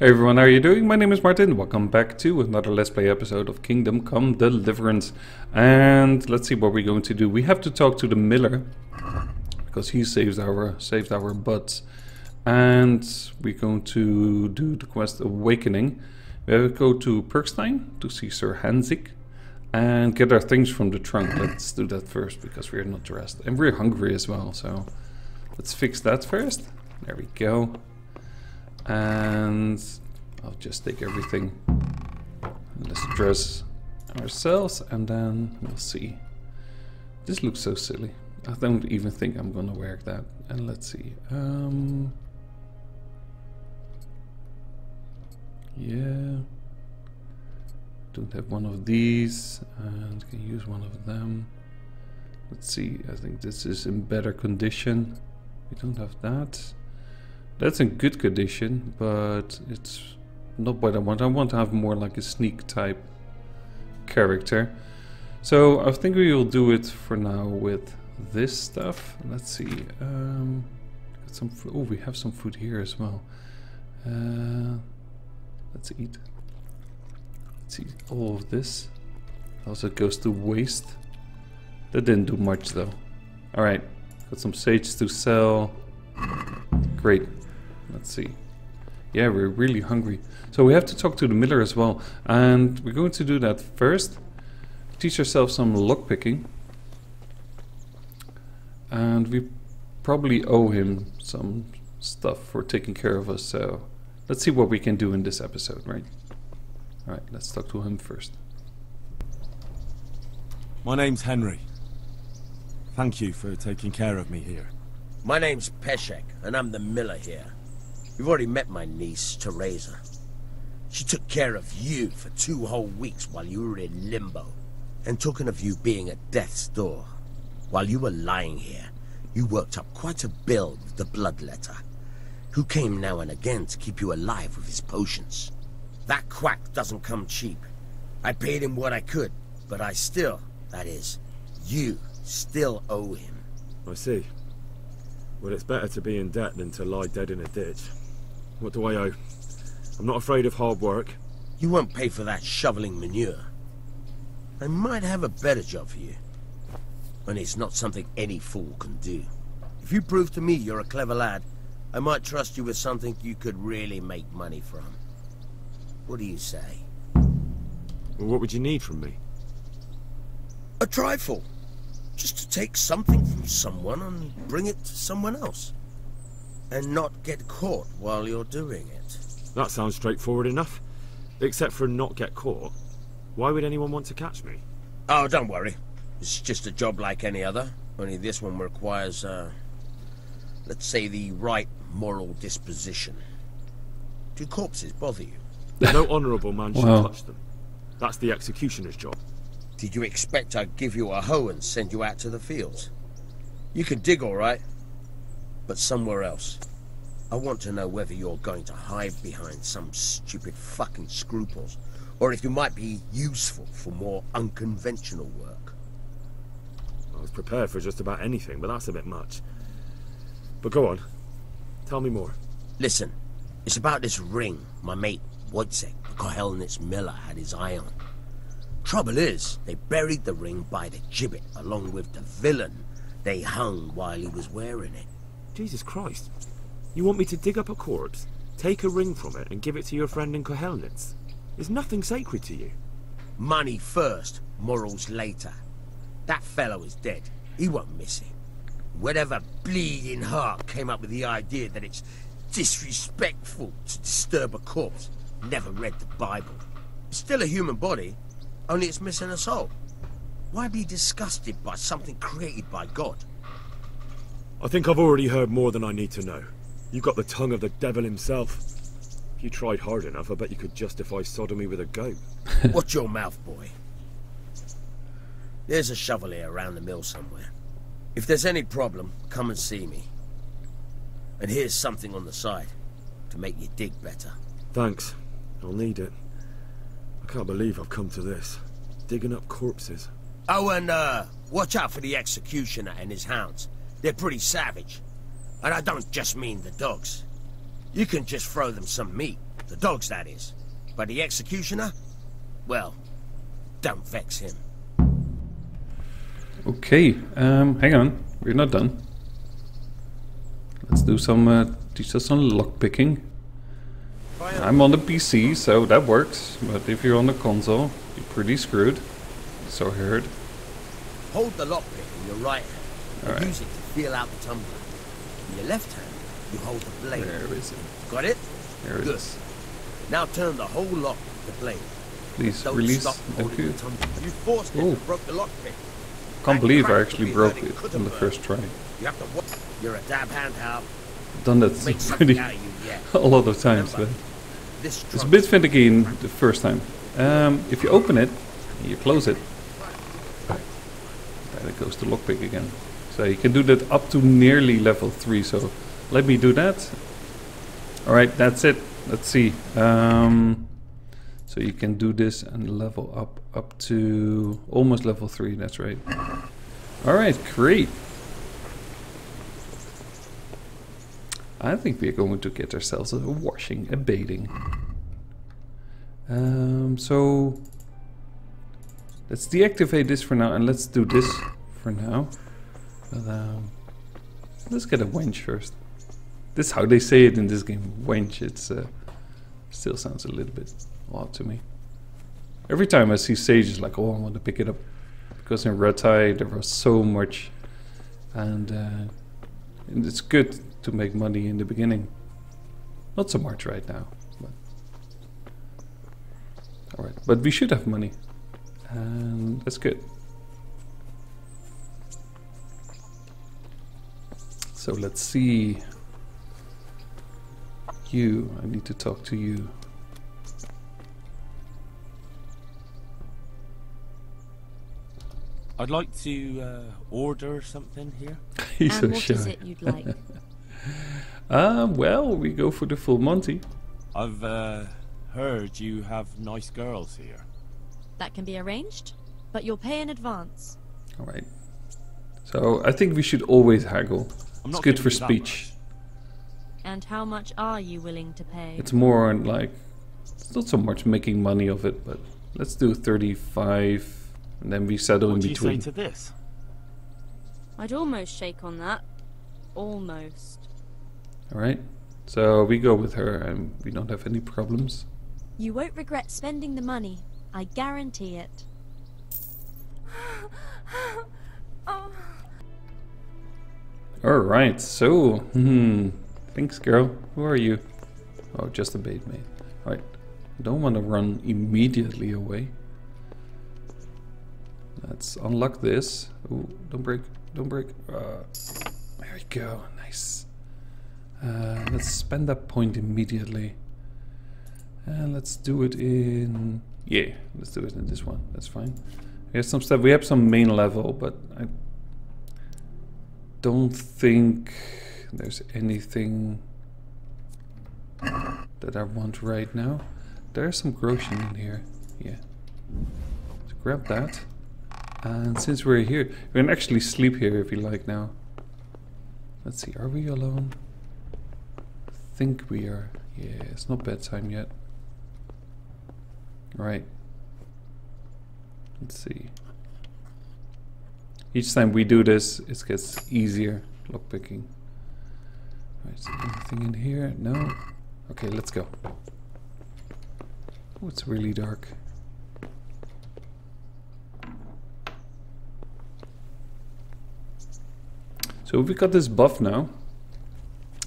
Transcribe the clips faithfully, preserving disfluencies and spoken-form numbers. Hey everyone, how are you doing? My name is Martin. Welcome back to another Let's Play episode of Kingdom Come Deliverance. And let's see what we're going to do. We have to talk to the miller, because he saves our, saved our butts. And we're going to do the quest Awakening. We have to go to Pirkstein to see Sir Hanzik and get our things from the trunk. Let's do that first, because we're not dressed. And we're hungry as well, so let's fix that first. There we go. And I'll just take everything. Let's dress ourselves and then we'll see. This looks so silly. I don't even think I'm gonna wear that. And let's see. Um, yeah. Don't have one of these and can use one of them. Let's see. I think this is in better condition. We don't have that. That's in good condition, but it's not what I want. I want to have more like a sneak type character. So I think we will do it for now with this stuff. Let's see. Um, got some. Oh, we have some food here as well. Uh, let's eat. Let's eat all of this. Also goes to waste. That didn't do much though. All right. Got some sage to sell. Great. Let's see. Yeah, we're really hungry. So we have to talk to the miller as well. And we're going to do that first. Teach ourselves some lockpicking. And we probably owe him some stuff for taking care of us. So let's see what we can do in this episode, right? Alright, let's talk to him first. My name's Henry. Thank you for taking care of me here. My name's Peshek, and I'm the miller here. You've already met my niece, Teresa. She took care of you for two whole weeks while you were in limbo. And talking of you being at death's door, while you were lying here, you worked up quite a bill with the bloodletter, who came now and again to keep you alive with his potions. That quack doesn't come cheap. I paid him what I could, but I still, that is, you still owe him. I see. Well, it's better to be in debt than to lie dead in a ditch. What do I owe? I'm not afraid of hard work. You won't pay for that shoveling manure. I might have a better job for you. And it's not something any fool can do. If you prove to me you're a clever lad, I might trust you with something you could really make money from. What do you say? Well, what would you need from me? A trifle. Just to take something from someone and bring it to someone else. And not get caught while you're doing it. That sounds straightforward enough. Except for not get caught. Why would anyone want to catch me? Oh, don't worry. It's just a job like any other. Only this one requires, uh... let's say, the right moral disposition. Do corpses bother you? No honourable man should wow. touch them. That's the executioner's job. Did you expect I'd give you a hoe and send you out to the fields? You can dig all right, but somewhere else. I want to know whether you're going to hide behind some stupid fucking scruples, or if you might be useful for more unconventional work. I was prepared for just about anything, but that's a bit much. But go on, tell me more. Listen, it's about this ring my mate Wojciech, the Kohelnitz miller, had his eye on. Trouble is, they buried the ring by the gibbet, along with the villain they hung while he was wearing it. Jesus Christ. You want me to dig up a corpse, take a ring from it, and give it to your friend in Kohelnitz? There's nothing sacred to you. Money first, morals later. That fellow is dead. He won't miss it. Whatever bleeding heart came up with the idea that it's disrespectful to disturb a corpse never read the Bible. It's still a human body. Only it's missing a soul. Why be disgusted by something created by God? I think I've already heard more than I need to know. You've got the tongue of the devil himself. If you tried hard enough, I bet you could justify sodomy with a goat. Watch your mouth, boy. There's a shovel here around the mill somewhere. If there's any problem, come and see me. And here's something on the side to make you dig better. Thanks. I'll need it. I can't believe I've come to this. Digging up corpses. Oh, and uh, watch out for the executioner and his hounds. They're pretty savage. And I don't just mean the dogs. You can just throw them some meat, The dogs, that is. But the executioner? Well, don't vex him. Okay, um, hang on. We're not done. Let's do some, uh, teach us some lockpicking. I'm on the P C, so that works. But if you're on the console, you're pretty screwed. So I heard. Hold the lockpick in your right hand. All right. Use it to feel out the tumbler. In your left hand, you hold the blade. There is it. Got it? There it is. Now turn the whole lock with the blade. Please don't release. Stop holding the tumbler. You forced it and broke the lockpick. Can't believe I actually broke it on the first try. You have to watch. You're a dab handheld. Done that pretty a lot of times. Remember, it's a bit finicky in the first time. Um, if you open it and you close it, there goes the lockpick again. So you can do that up to nearly level three. So let me do that. All right, that's it. Let's see. Um, so you can do this and level up up to almost level three. That's right. All right, great. I think we're going to get ourselves a washing and bathing. Um, so let's deactivate this for now, and let's do this for now. But, um, let's get a wench first. This is how they say it in this game, wench. It's uh, still sounds a little bit odd to me. Every time I see sages, like, oh, I want to pick it up, because in Rattay there was so much, and, uh, and it's good to make money in the beginning. Not so much right now, but all right. But we should have money, and that's good. So let's see. You, I need to talk to you. I'd like to uh, order something here. He's and so what shy. Is it you'd like? Uh, well, we go for the full Monty. I've uh, heard you have nice girls here. That can be arranged, but you'll pay in advance. All right. So I think we should always haggle. I'm it's good for speech. And how much are you willing to pay? It's more on like, it's not so much making money of it, but let's do thirty-five, and then we settle in between. What do you say to this? I'd almost shake on that. Almost. Alright, so we go with her and we don't have any problems. You won't regret spending the money. I guarantee it. Oh. Alright, so, hmm, thanks girl. Who are you? Oh, just a bait mate. Alright, I don't want to run immediately away. Let's unlock this. Ooh, don't break, don't break. Uh, there we go, nice. Uh, let's spend that point immediately, and let's do it in yeah. Let's do it in this one. That's fine. We have some stuff. We have some main level, but I don't think there's anything that I want right now. There's some groschen in here. Yeah, let's grab that. And since we're here, we can actually sleep here if you like now. Let's see. Are we alone? I think we are. Yeah, it's not bedtime yet. Right. Let's see. Each time we do this, it gets easier lockpicking. Right, is there anything in here? No. Okay, let's go. Oh, it's really dark. So we got this buff now.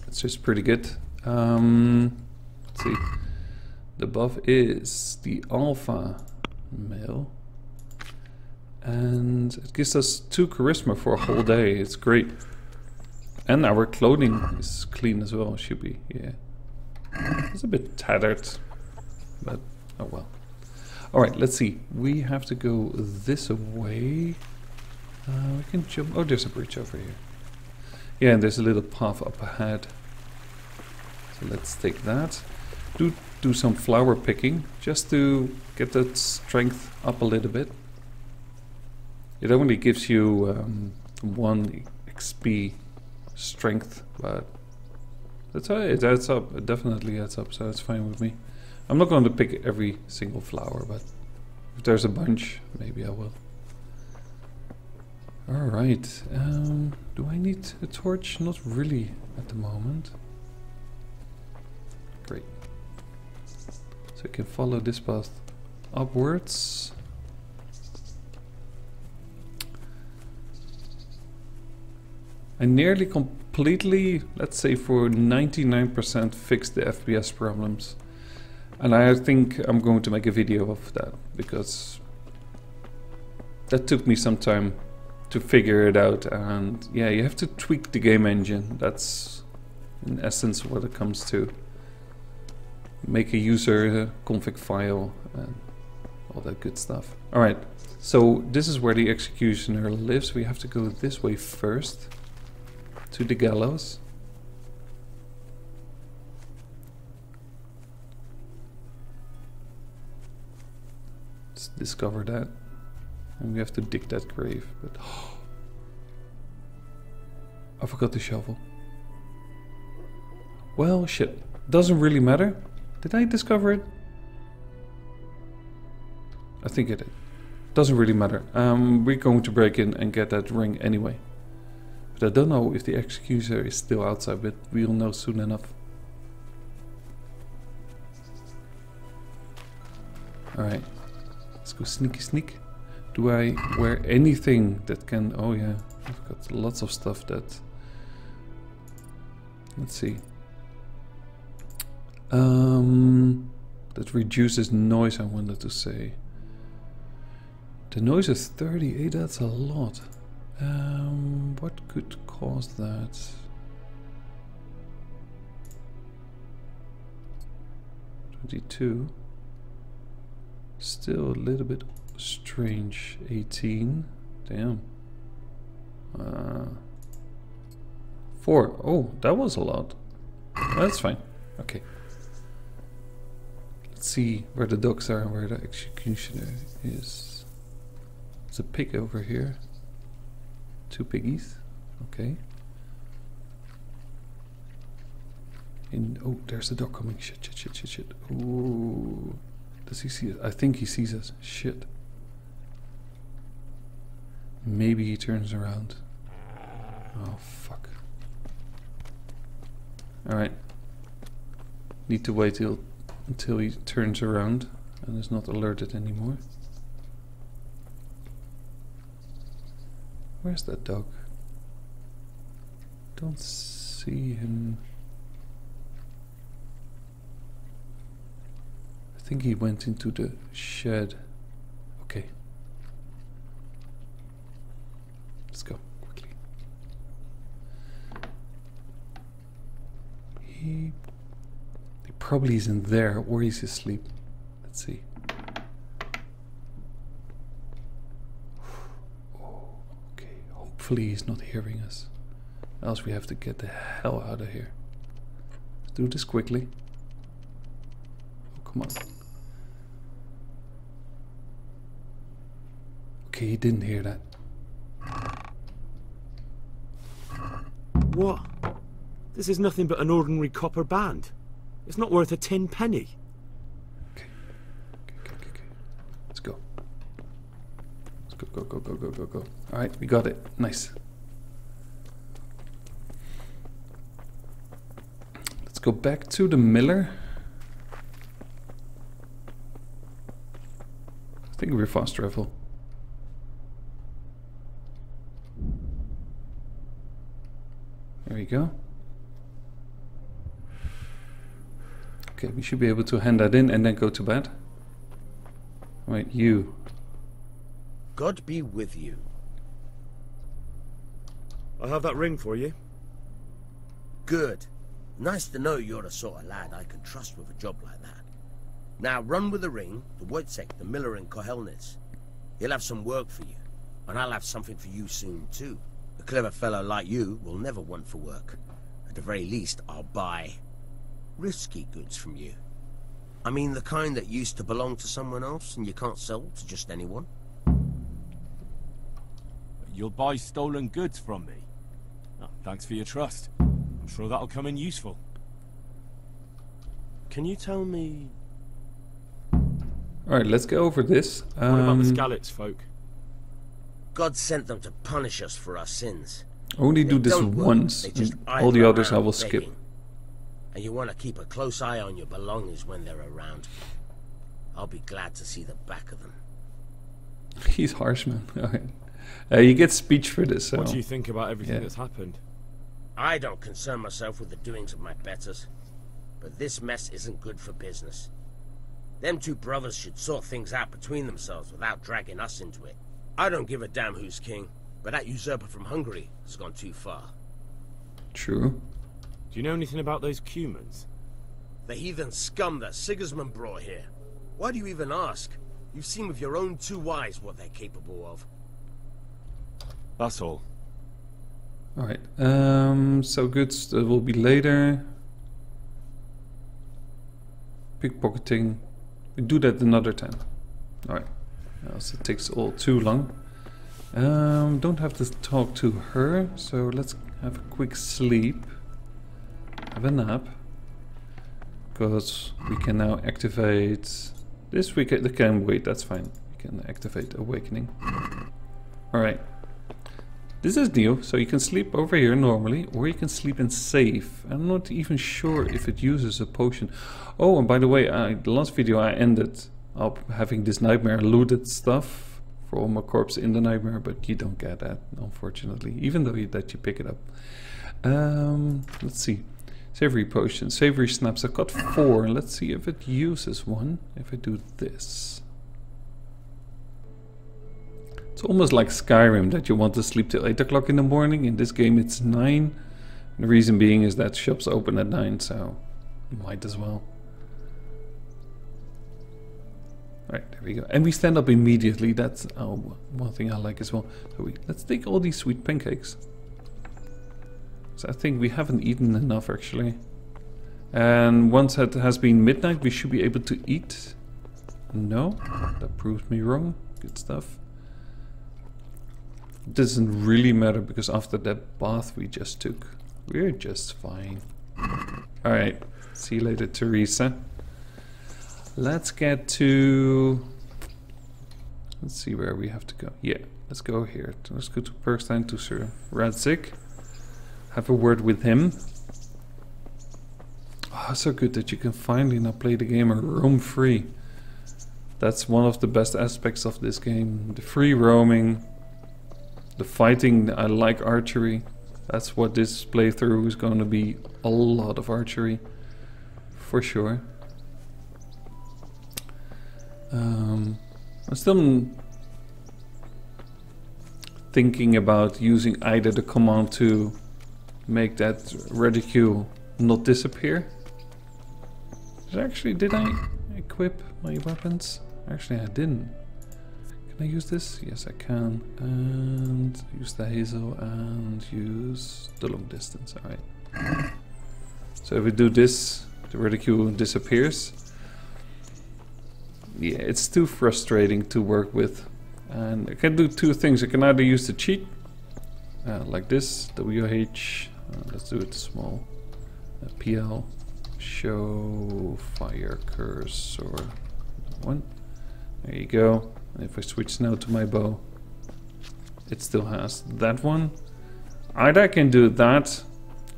It's just pretty good. Um, let's see. The buff is the alpha male, and it gives us two charisma for a whole day. It's great, and our clothing is clean as well. Should be, yeah. It's a bit tattered, but oh well. All right, let's see. We have to go this way. Uh, we can jump. Oh, there's a bridge over here. Yeah, and there's a little path up ahead. So let's take that. Do do some flower picking just to get that strength up a little bit. It only gives you um, one X P strength, but That's how it adds up. It definitely adds up, so that's fine with me. I'm not going to pick every single flower, but if there's a bunch, maybe I will. Alright, um, do I need a torch? Not really at the moment. Great. So I can follow this path upwards. I nearly completely, let's say for ninety-nine percent, fixed the F P S problems. And I think I'm going to make a video of that, because that took me some time to figure it out. And yeah, you have to tweak the game engine. That's in essence what it comes to. Make a user config file and all that good stuff. All right, so this is where the executioner lives. We have to go this way first to the gallows. Let's discover that. And we have to dig that grave, but oh, I forgot the shovel. Well, shit. Doesn't really matter. Did I discover it? I think I did. Doesn't really matter. Um, we're going to break in and get that ring anyway. But I don't know if the executioner is still outside, but we'll know soon enough. Alright. Let's go sneaky sneak. Do I wear anything that can... Oh yeah, I've got lots of stuff that... Let's see. Um, that reduces noise, I wanted to say. The noise is thirty-eight, that's a lot. Um, what could cause that? twenty-two. Still a little bit... strange. Eighteen. Damn. Uh, four. Oh, that was a lot. That's fine. Okay. Let's see where the dogs are and where the executioner is. There's a pig over here. Two piggies. Okay. And oh, there's a dog coming. Shit, shit, shit, shit, shit. Ooh. Does he see us? I think he sees us. Shit. Maybe he turns around. Oh, fuck. Alright. Need to wait till, until he turns around and is not alerted anymore. Where's that dog? Don't see him. I think he went into the shed. Okay. Let's go quickly. He, he probably isn't there, or he's asleep. Let's see. Oh, okay. Hopefully he's not hearing us. Else we have to get the hell out of here. Let's do this quickly. Oh, come on. Okay, he didn't hear that. What? This is nothing but an ordinary copper band. It's not worth a tin penny. Okay. Okay, okay, okay. Let's go. Let's go, go, go, go, go, go, go. Alright, we got it. Nice. Let's go back to the miller. I think we're fast travel. There we go. Okay, we should be able to hand that in and then go to bed. Right, you. God be with you. I have that ring for you. Good. Nice to know you're the sort of lad I can trust with a job like that. Now run with the ring to Wojciech, the miller in Kohelnitz. He'll have some work for you, and I'll have something for you soon too. A clever fellow like you will never want for work. At the very least, I'll buy risky goods from you. I mean the kind that used to belong to someone else and you can't sell to just anyone. You'll buy stolen goods from me. Oh, thanks for your trust. I'm sure that'll come in useful. Can you tell me... Alright, let's go over this. Um... What about the Skalitz folk? God sent them to punish us for our sins. Only they do this once. All the others I will begging. skip. And you want to keep a close eye on your belongings when they're around. I'll be glad to see the back of them. He's harsh, man. Okay. Uh, you get speech for this. So. What do you think about everything yeah. that's happened? I don't concern myself with the doings of my betters. But this mess isn't good for business. Them two brothers should sort things out between themselves without dragging us into it. I don't give a damn who's king, but that usurper from Hungary has gone too far. True. Do you know anything about those Cumans? The heathen scum that Sigismund brought here. Why do you even ask? You've seen with your own two eyes what they're capable of. That's all. Alright, um, so goods that will be later. Pickpocketing. We do that another time. Alright. So it takes all too long. Um, don't have to talk to her, so let's have a quick sleep. Have a nap. Because we can now activate... This we can, can wait, that's fine. We can activate Awakening. Alright. This is new, so you can sleep over here normally, or you can sleep and save. I'm not even sure if it uses a potion. Oh, and by the way, I, the last video I ended... I'll having this nightmare looted stuff for all my corpse in the nightmare, but you don't get that, unfortunately, even though you, that you pick it up. Um, let's see. Savory potion, savory snaps. I've got four. Let's see if it uses one. If I do this. It's almost like Skyrim that you want to sleep till eight o'clock in the morning. In this game it's nine. And the reason being is that shops open at nine, so might as well. Right, there we go. And we stand up immediately. That's oh, one thing I like as well. So we, let's take all these sweet pancakes. So I think we haven't eaten enough, actually. And once it has been midnight, we should be able to eat. No, that proves me wrong. Good stuff. It doesn't really matter, because after that bath we just took, we're just fine. Alright, see you later, Teresa. Let's get to... Let's see where we have to go. Yeah, let's go here. Let's go to Pirkstein to Sir Radzig. Have a word with him. Oh, so good that you can finally now play the game roam free. That's one of the best aspects of this game. The free roaming. The fighting. I like archery. That's what this playthrough is going to be. A lot of archery. For sure. Um, I'm still thinking about using either the command to make that reticule not disappear. Did I actually, did I equip my weapons? Actually, I didn't. Can I use this? Yes, I can. And use the hazel and use the long distance. Alright. So if we do this, the reticule disappears. Yeah, it's too frustrating to work with, and I can do two things. I can either use the cheat, uh, like this, W H, uh, let's do it small, uh, P L, show fire cursor, one, there you go. And if I switch now to my bow, it still has that one. Either I can do that,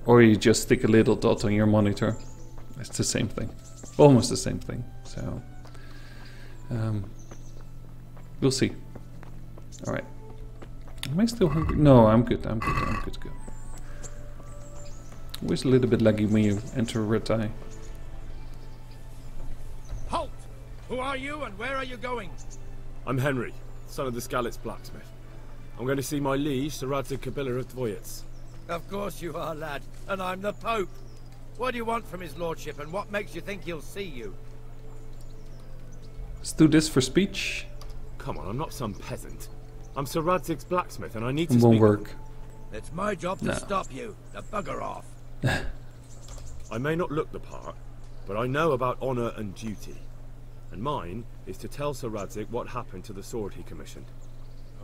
or you just stick a little dot on your monitor. It's the same thing, almost the same thing, so... Um, we'll see. Alright. Am I still hungry? No, I'm good, I'm good, I'm good to go. Always a little bit laggy when you enter Rattay. Halt! Who are you and where are you going? I'm Henry, son of the Skalitz blacksmith. I'm going to see my liege, Sir Radzig Kabila of Tvoyitz. Of course you are, lad, and I'm the Pope. What do you want from his lordship, and what makes you think he'll see you? Let's do this for speech. Come on, I'm not some peasant. I'm Sir Radzig's blacksmith and I need to speak. It won't work. It's my job to stop you. The bugger off. I may not look the part, but I know about honor and duty. And mine is to tell Sir Radzig what happened to the sword he commissioned.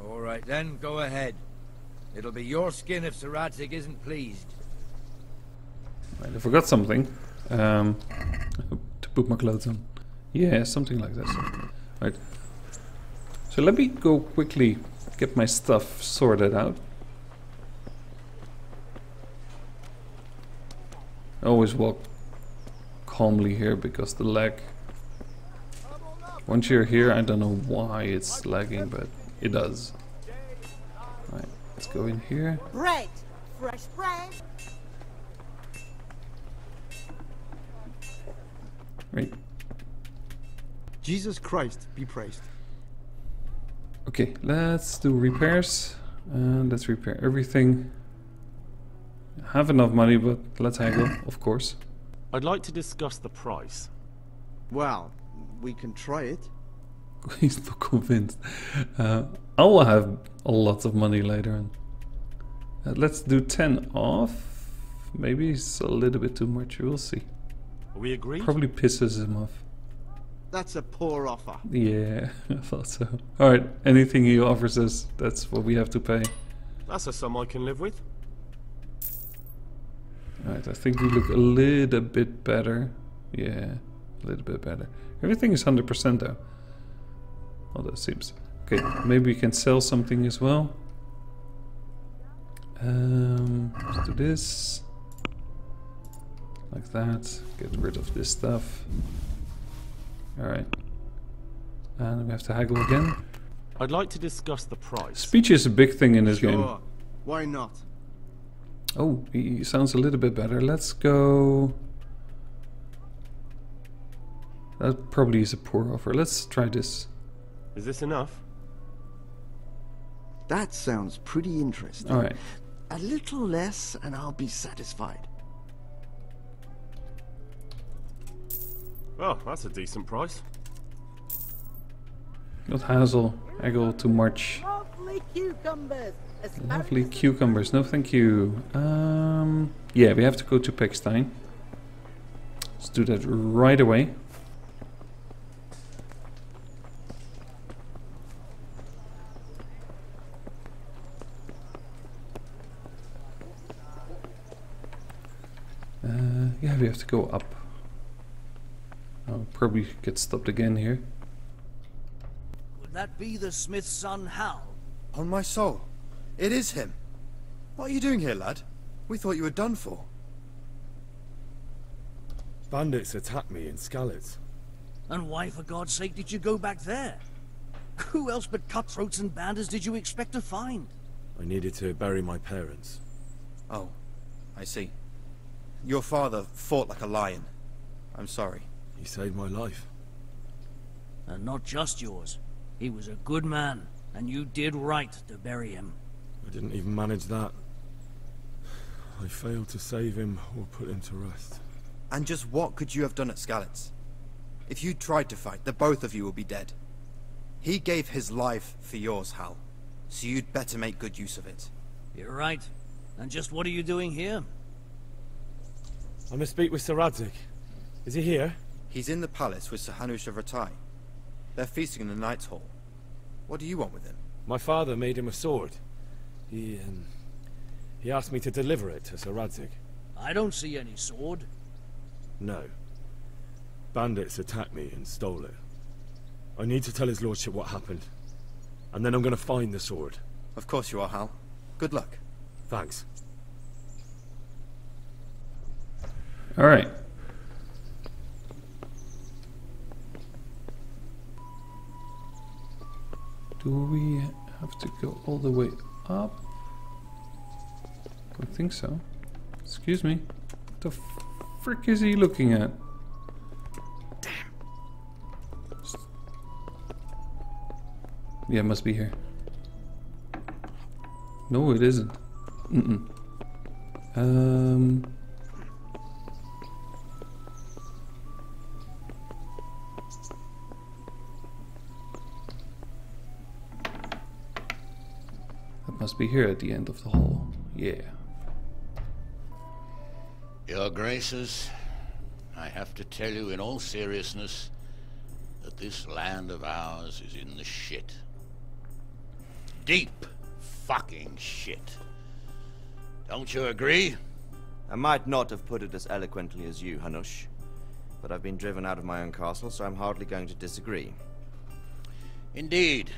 All right then, go ahead. It'll be your skin if Sir Radzig isn't pleased. Right, I forgot something. Um... put my clothes on. Yeah, something like that. So. Right. So let me go quickly get my stuff sorted out. I always walk calmly here because the lag. Once you're here, I don't know why it's lagging, but it does. Right, let's go in here. Bread, fresh bread. Right. Jesus Christ, be praised. Okay, let's do repairs. And let's repair everything. I have enough money, but let's haggle, of course. I'd like to discuss the price. Well, we can try it. He's not convinced. Uh, I will have a lot of money later on. Uh, let's do ten off. Maybe it's a little bit too much, we'll see. We agree? Probably pisses him off. That's a poor offer. Yeah, I thought so. Alright, anything he offers us, that's what we have to pay. That's a sum I can live with. Alright, I think we look a little bit better. Yeah, a little bit better. Everything is one hundred percent though. Well, that seems... Okay, maybe we can sell something as well. Um, let's do this. Like that. Get rid of this stuff. Alright. And we have to haggle again. I'd like to discuss the price. Speech is a big thing in this sure. game. Why not? Oh, he sounds a little bit better. Let's go... That probably is a poor offer. Let's try this. Is this enough? That sounds pretty interesting. Alright. A little less and I'll be satisfied. Well, that's a decent price. Not hassle. I go too much. Lovely cucumbers. Lovely cucumbers. No, thank you. Um, yeah, we have to go to Pirkstein. Let's do that right away. Uh, yeah, we have to go up. I'll probably get stopped again here. Would that be the smith's son, Hal? On my soul, it is him. What are you doing here, lad? We thought you were done for. Bandits attacked me in Skalitz. And why, for God's sake, did you go back there? Who else but cutthroats and bandits did you expect to find? I needed to bury my parents. Oh, I see. Your father fought like a lion. I'm sorry. He saved my life. And not just yours. He was a good man, and you did right to bury him. I didn't even manage that. I failed to save him or put him to rest. And just what could you have done at Skalitz? If you tried to fight, the both of you will be dead. He gave his life for yours, Hal. So you'd better make good use of it. You're right. And just what are you doing here? I must speak with Sir Radzig. Is he here? He's in the palace with Sir Hanush of Rattay. They're feasting in the Knight's Hall. What do you want with him? My father made him a sword. He, um, he asked me to deliver it to Sir Radzig. I don't see any sword. No. Bandits attacked me and stole it. I need to tell his lordship what happened. And then I'm gonna find the sword. Of course you are, Hal. Good luck. Thanks. Alright. Do we have to go all the way up? I think so. Excuse me. What the frick is he looking at? Damn. Yeah, it must be here. No, it isn't. Mm-mm. Um... Must be here at the end of the hall. Yeah. Your Graces, I have to tell you in all seriousness that this land of ours is in the shit. Deep fucking shit. Don't you agree? I might not have put it as eloquently as you, Hanush. but I've been driven out of my own castle, so I'm hardly going to disagree. Indeed.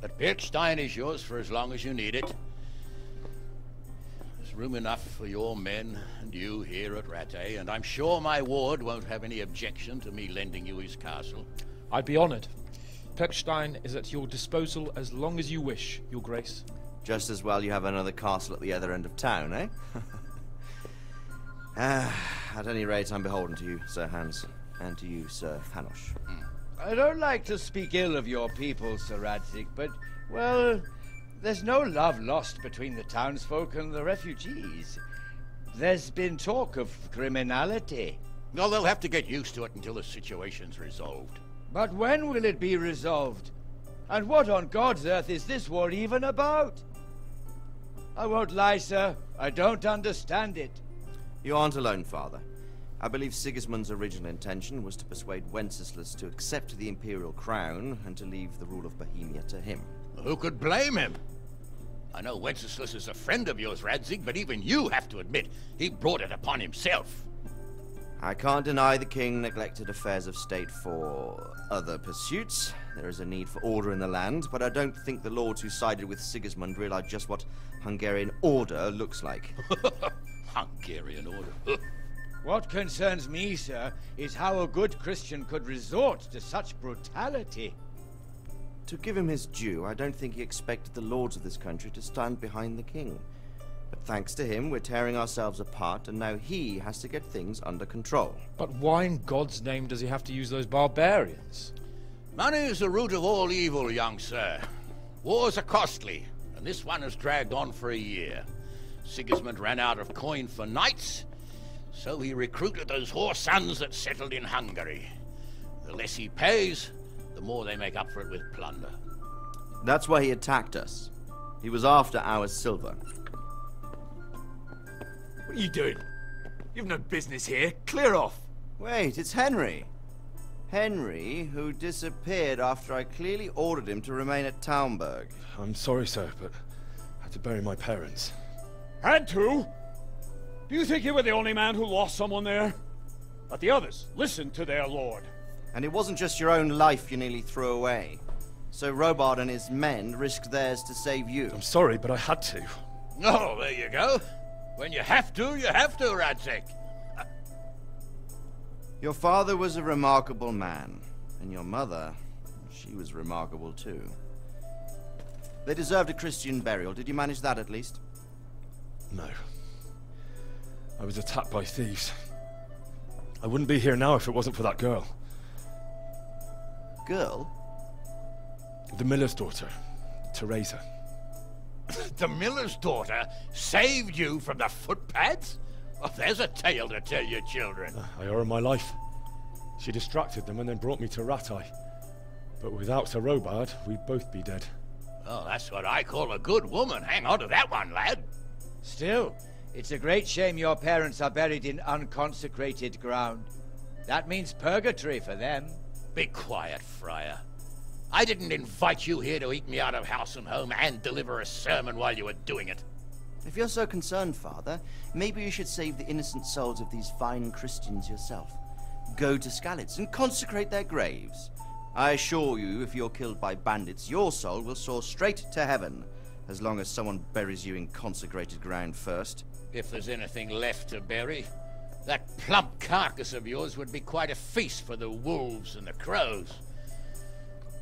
But Pirkstein is yours for as long as you need it. There's room enough for your men and you here at Rattay, and I'm sure my ward won't have any objection to me lending you his castle. I'd be honored. Pirkstein is at your disposal as long as you wish, Your Grace. Just as well you have another castle at the other end of town, eh? Ah, at any rate, I'm beholden to you, Sir Hans, and to you, Sir Hanush. Mm. I don't like to speak ill of your people, Sir Radzig, but, well, there's no love lost between the townsfolk and the refugees. There's been talk of criminality. No, they'll have to get used to it until the situation's resolved. But when will it be resolved? And what on God's earth is this war even about? I won't lie, sir. I don't understand it. You aren't alone, Father. I believe Sigismund's original intention was to persuade Wenceslas to accept the imperial crown and to leave the rule of Bohemia to him. Who could blame him? I know Wenceslas is a friend of yours, Radzig, but even you have to admit he brought it upon himself. I can't deny the king neglected affairs of state for other pursuits. There is a need for order in the land, but I don't think the lords who sided with Sigismund realized just what Hungarian order looks like. Hungarian order. What concerns me, sir, is how a good Christian could resort to such brutality. To give him his due, I don't think he expected the lords of this country to stand behind the king. But thanks to him, we're tearing ourselves apart, and now he has to get things under control. But why in God's name does he have to use those barbarians? Money is the root of all evil, young sir. Wars are costly, and this one has dragged on for a year. Sigismund ran out of coin for knights, so he recruited those whore sons that settled in Hungary. The less he pays, the more they make up for it with plunder. That's why he attacked us. He was after our silver. What are you doing? You've no business here. Clear off! Wait, it's Henry. Henry, who disappeared after I clearly ordered him to remain at Taunberg. I'm sorry, sir, but I had to bury my parents. Had to? Do you think you were the only man who lost someone there? But the others listened to their lord. And it wasn't just your own life you nearly threw away. So Robard and his men risked theirs to save you. I'm sorry, but I had to. Oh, there you go. When you have to, you have to, Radzig. Your father was a remarkable man, and your mother, she was remarkable too. They deserved a Christian burial. Did you manage that at least? No. I was attacked by thieves. I wouldn't be here now if it wasn't for that girl. Girl? The miller's daughter, Teresa. The miller's daughter saved you from the footpads? Well, there's a tale to tell your children. I owe her my life. She distracted them and then brought me to Rattay. But without Sir Robard, we'd both be dead. Well, that's what I call a good woman. Hang on to that one, lad. Still, it's a great shame your parents are buried in unconsecrated ground. That means purgatory for them. Be quiet, friar. I didn't invite you here to eat me out of house and home and deliver a sermon while you were doing it. If you're so concerned, Father, maybe you should save the innocent souls of these fine Christians yourself. Go to Skalitz and consecrate their graves. I assure you, if you're killed by bandits, your soul will soar straight to heaven, as long as someone buries you in consecrated ground first. If there's anything left to bury, that plump carcass of yours would be quite a feast for the wolves and the crows.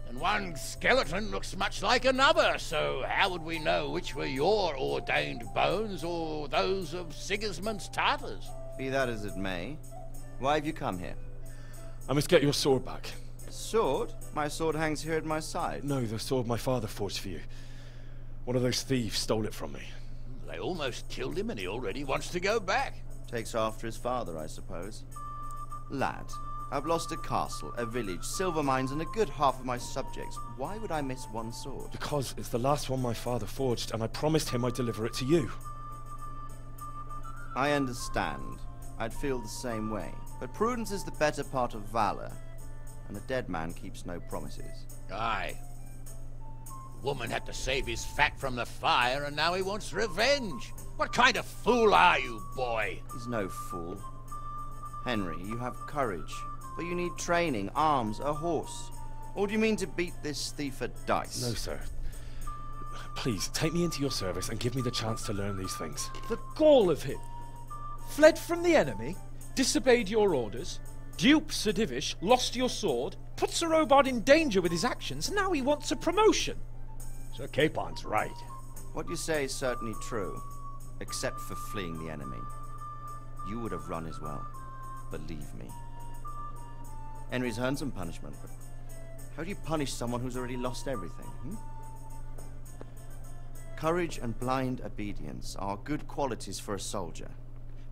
And one skeleton looks much like another, so how would we know which were your ordained bones or those of Sigismund's Tartars? Be that as it may, why have you come here? I must get your sword back. Sword? My sword hangs here at my side. No, the sword my father forged for you. One of those thieves stole it from me. They almost killed him and he already wants to go back. Takes after his father, I suppose. Lad. I've lost a castle, a village, silver mines, and a good half of my subjects. Why would I miss one sword? Because it's the last one my father forged, and I promised him I'd deliver it to you. I understand. I'd feel the same way. But prudence is the better part of valor, and a dead man keeps no promises. Aye. The woman had to save his fat from the fire, and now he wants revenge. What kind of fool are you, boy? He's no fool. Henry, you have courage, but you need training, arms, a horse. Or do you mean to beat this thief at dice? No, sir. Please, take me into your service and give me the chance to learn these things. The gall of him! Fled from the enemy, disobeyed your orders, duped Sir Divish, lost your sword, put Sir Robard in danger with his actions, and now he wants a promotion! Sir Capon's right. What you say is certainly true, except for fleeing the enemy. You would have run as well, believe me. Henry's earned some punishment, but how do you punish someone who's already lost everything, hmm? Courage and blind obedience are good qualities for a soldier,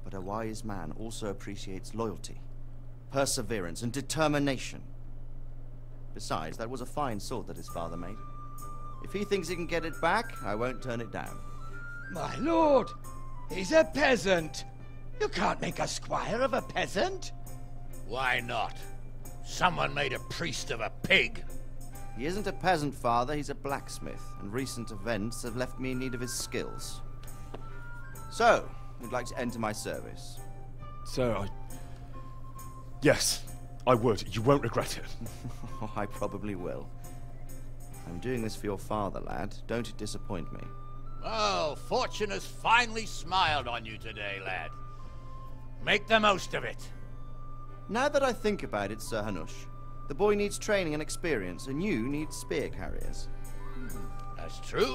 but a wise man also appreciates loyalty, perseverance, and determination. Besides, that was a fine sword that his father made. If he thinks he can get it back, I won't turn it down. My lord, he's a peasant. You can't make a squire of a peasant. Why not? Someone made a priest of a pig. He isn't a peasant, father. He's a blacksmith, and recent events have left me in need of his skills. So, you'd like to enter my service? Sir, I... Yes, I would. You won't regret it. I probably will. I'm doing this for your father, lad. Don't disappoint me. Oh, fortune has finally smiled on you today, lad. Make the most of it. Now that I think about it, Sir Hanush, the boy needs training and experience, and you need spear carriers. That's true.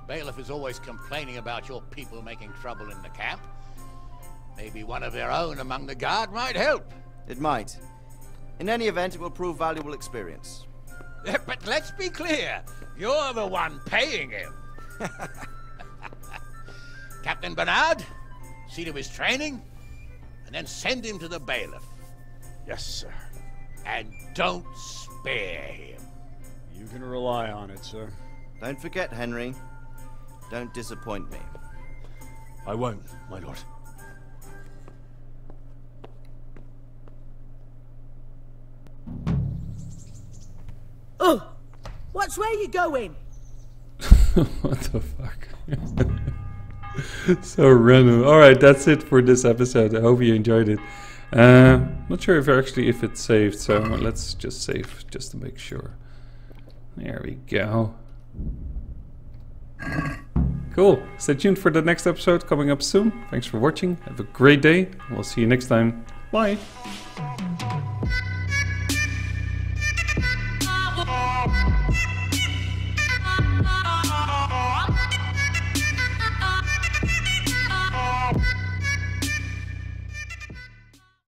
The bailiff is always complaining about your people making trouble in the camp. Maybe one of their own among the guard might help. It might. In any event, it will prove valuable experience. But let's be clear, you're the one paying him. Captain Bernard, see to his training, and then send him to the bailiff. Yes, sir. And don't spare him. You can rely on it, sir. Don't forget, Henry. Don't disappoint me. I won't, my lord. Oh! What's where you going? What the fuck? So random. Alright, that's it for this episode. I hope you enjoyed it. Uh, not sure if actually if it's saved, so let's just save just to make sure. There we go. Cool. Stay tuned for the next episode coming up soon. Thanks for watching. Have a great day. We'll see you next time. Bye. Oh.